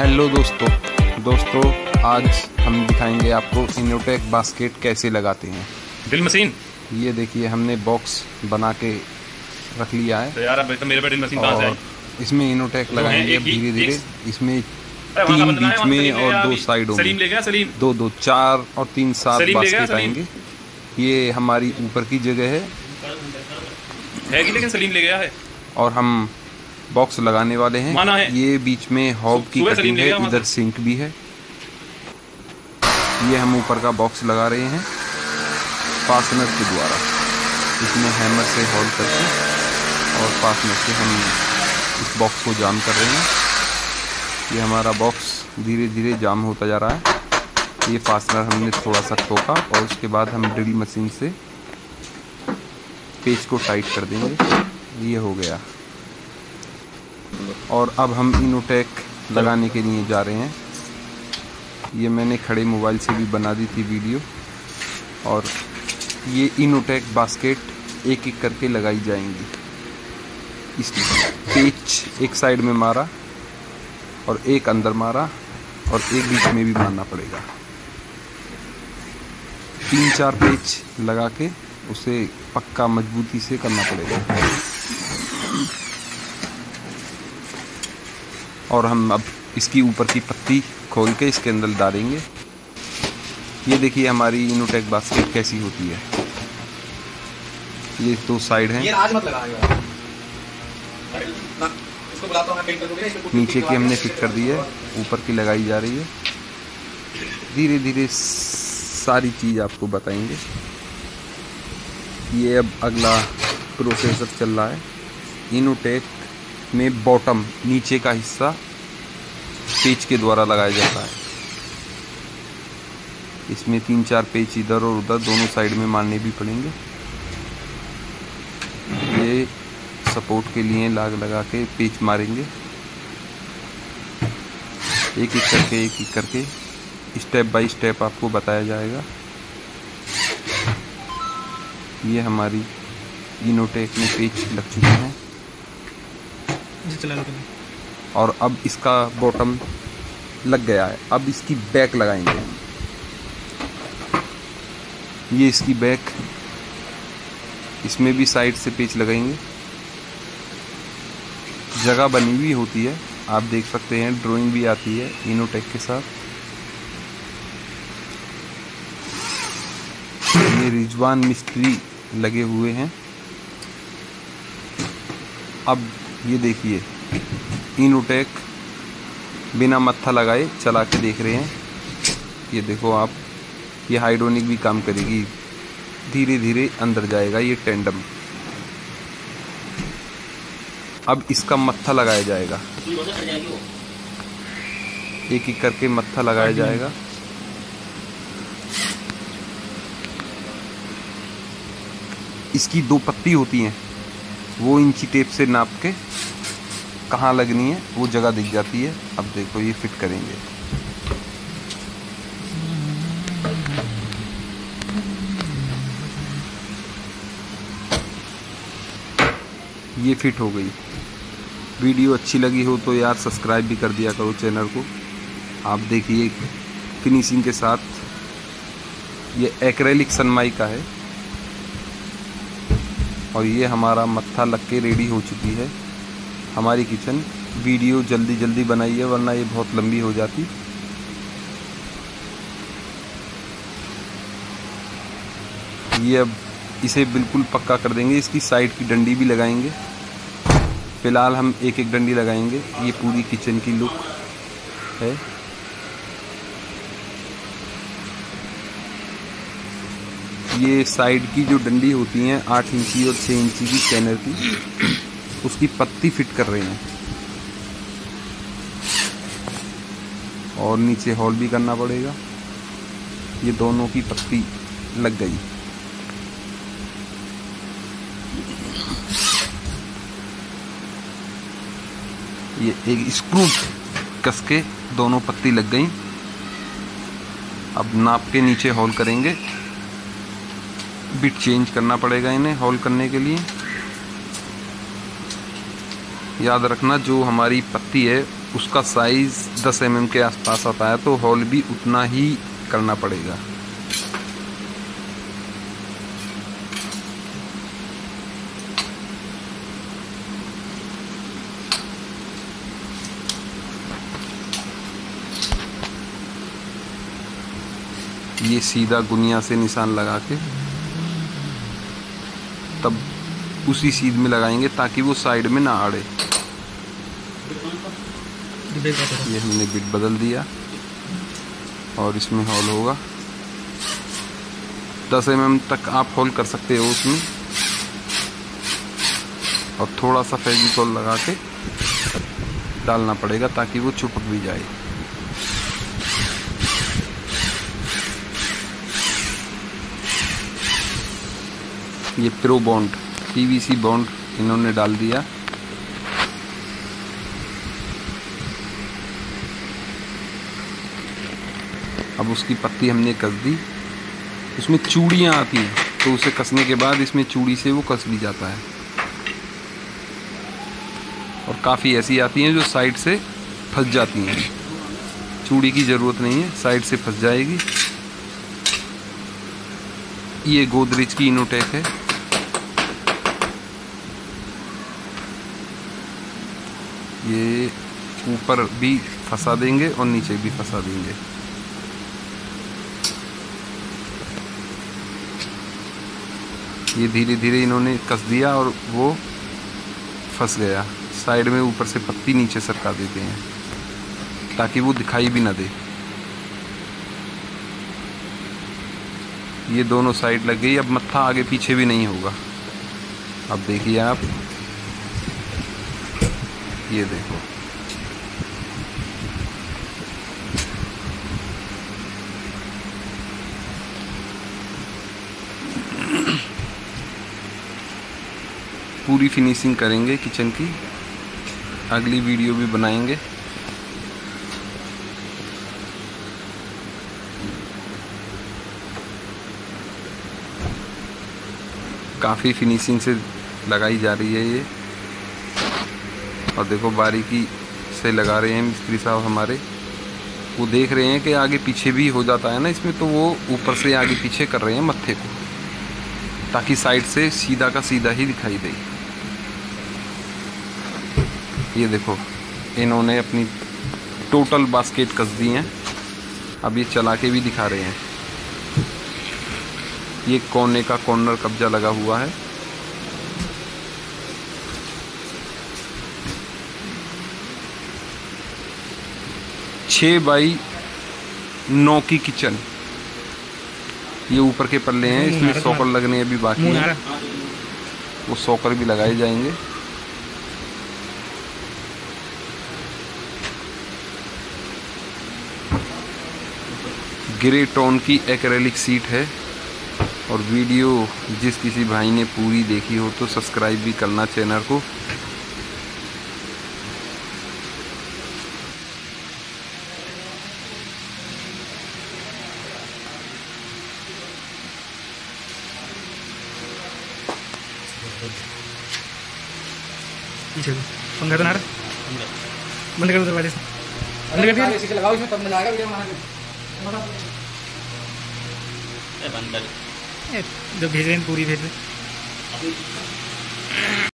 Hello दोस्तों आज हम दिखाएंगे आपको इनोटेक बास्केट कैसे लगाते हैं ड्रिल मशीन। ये देखिए हमने बॉक्स बना के रख लिया है तो यार अब तो मेरे पे ड्रिल मशीन कहां से आए। इसमें इनोटेक लगाएंगे धीरे धीरे। इसमें तीन बीच में और दो साइडों में दो चार और 3 7 बास्केट आएंगे। ये हमारी ऊपर की जगह है कि लेकिन सलीम ले गया है और हम बॉक्स लगाने वाले हैं। ये बीच में हॉब की कटिंग है, इधर सिंक भी है। ये हम ऊपर का बॉक्स लगा रहे हैं फास्टनर के द्वारा। इसमें हैमर से होल करके और फास्टनर से हम इस बॉक्स को जाम कर रहे हैं। ये हमारा बॉक्स धीरे धीरे जाम होता जा रहा है। ये फास्टनर हमने थोड़ा सा ठोका और उसके बाद हम ड्रिल मशीन से पेच को टाइट कर देंगे। ये हो गया और अब हम इनोटेक लगाने के लिए जा रहे हैं। ये मैंने खड़े मोबाइल से भी बना दी थी वीडियो और ये इनोटेक बास्केट एक एक करके लगाई जाएंगी। इसलिए पेच एक साइड में मारा और एक अंदर मारा और एक बीच में भी मारना पड़ेगा। 3 4 पेच लगा के उसे पक्का मजबूती से करना पड़ेगा। और हम अब इसकी ऊपर की पत्ती खोल के इसके अंदर डालेंगे। ये देखिए हमारी इनोटेक बास्केट कैसी होती है। ये 2 साइड हैं। नीचे की हमने फिट कर दी है, ऊपर की लगाई जा रही है। धीरे धीरे सारी चीज़ आपको बताएंगे। ये अब अगला प्रोसेसर चल रहा है। इनोटेक में बॉटम नीचे का हिस्सा पेच के द्वारा लगाया जाता है। इसमें 3 4 पेच इधर और उधर दोनों साइड में मारने भी पड़ेंगे। ये सपोर्ट के लिए लाग लगा के पेच मारेंगे एक एक करके स्टेप बाय स्टेप आपको बताया जाएगा। ये हमारी इनोटेक में पेच लग चुके हैं और अब इसका बॉटम लग गया है। अब इसकी बैक लगाएंगे हम। ये इसकी बैक, इसमें भी साइड से पेच लगाएंगे। जगह बनी हुई होती है, आप देख सकते हैं। ड्राइंग भी आती है इनोटेक के साथ। ये रिजवान मिस्त्री लगे हुए हैं। अब ये देखिए इनोटेक बिना मत्था लगाए चला के देख रहे हैं। ये देखो आप, ये हाइड्रोनिक भी काम करेगी। धीरे धीरे अंदर जाएगा ये टेंडम। अब इसका मत्था लगाया जाएगा, एक एक करके मत्था लगाया जाएगा। इसकी 2 पत्ती होती हैं, वो इंची टेप से नाप के कहाँ लगनी है वो जगह दिख जाती है। अब देखो ये फिट करेंगे। ये फिट हो गई। वीडियो अच्छी लगी हो तो यार सब्सक्राइब भी कर दिया करो चैनल को। आप देखिए फिनिशिंग के साथ। ये एक्रेलिक सनमाइका है और ये हमारा मत्था लग के रेडी हो चुकी है हमारी किचन। वीडियो जल्दी बनाई है वरना ये बहुत लंबी हो जाती। ये अब इसे बिल्कुल पक्का कर देंगे। इसकी साइड की डंडी भी लगाएंगे। फ़िलहाल हम एक एक डंडी लगाएंगे। ये पूरी किचन की लुक है। ये साइड की जो डंडी होती हैं 8 इंची और 6 इंची की स्कैनर की, उसकी पत्ती फिट कर रहे हैं और नीचे होल भी करना पड़ेगा। ये दोनों की पत्ती लग गई। ये एक स्क्रू कस के दोनों पत्ती लग गई। अब नाप के नीचे होल करेंगे। बिट चेंज करना पड़ेगा इन्हें होल करने के लिए। याद रखना जो हमारी पत्ती है उसका साइज़ 10 mm के आसपास आता है, तो हॉल भी उतना ही करना पड़ेगा। ये सीधा गुनिया से निशान लगा के तब उसी सीध में लगाएंगे ताकि वो साइड में ना आड़े। ये हमने बिट बदल दिया और इसमें हॉल होगा 10 mm तक आप हॉल कर सकते हो उसमें, और थोड़ा सा फेविकोल लगा के डालना पड़ेगा ताकि वो चिपक भी जाए। ये प्रो बॉन्ड PVC बॉन्ड इन्होंने डाल दिया। अब उसकी पत्ती हमने कस दी, उसमें चूड़ियाँ आती हैं तो उसे कसने के बाद इसमें चूड़ी से वो कस ली जाता है। और काफ़ी ऐसी आती हैं जो साइड से फंस जाती हैं, चूड़ी की ज़रूरत नहीं है, साइड से फंस जाएगी। ये गोदरेज की इनोटेक है। ये ऊपर भी फंसा देंगे और नीचे भी फंसा देंगे। ये धीरे धीरे इन्होंने कस दिया और वो फंस गया। साइड में ऊपर से पत्ती नीचे सरका देते हैं ताकि वो दिखाई भी ना दे। ये दोनों साइड लग गई, अब मत्था आगे पीछे भी नहीं होगा। अब देखिए आप, ये देखो पूरी फिनिशिंग करेंगे किचन की, अगली वीडियो भी बनाएंगे। काफ़ी फिनिशिंग से लगाई जा रही है ये, और देखो बारीकी से लगा रहे हैं मिस्त्री साहब हमारे। वो देख रहे हैं कि आगे पीछे भी हो जाता है ना इसमें, तो वो ऊपर से आगे पीछे कर रहे हैं मत्थे को ताकि साइड से सीधा का सीधा ही दिखाई दे। ये देखो इन्होंने अपनी टोटल बास्केट कस दी हैं। अब ये चला के भी दिखा रहे हैं। ये कोने का कॉर्नर कब्जा लगा हुआ है। छः बाई 9 की किचन। ये ऊपर के पल्ले हैं, इसमें सॉकर लगने अभी बाकी हैं, वो सॉकर भी लगाए जाएंगे। ग्रे टोन की एक्रेलिक सीट है। और वीडियो जिस किसी भाई ने पूरी देखी हो तो सब्सक्राइब भी करना चैनल को। पंखा तो ना बंद कर दरवाजे से बंद कर दिया, इसके लगाओ इसमें, तब मजा आएगा। बंद कर जो भेज रहे हैं पूरी भेज रहे।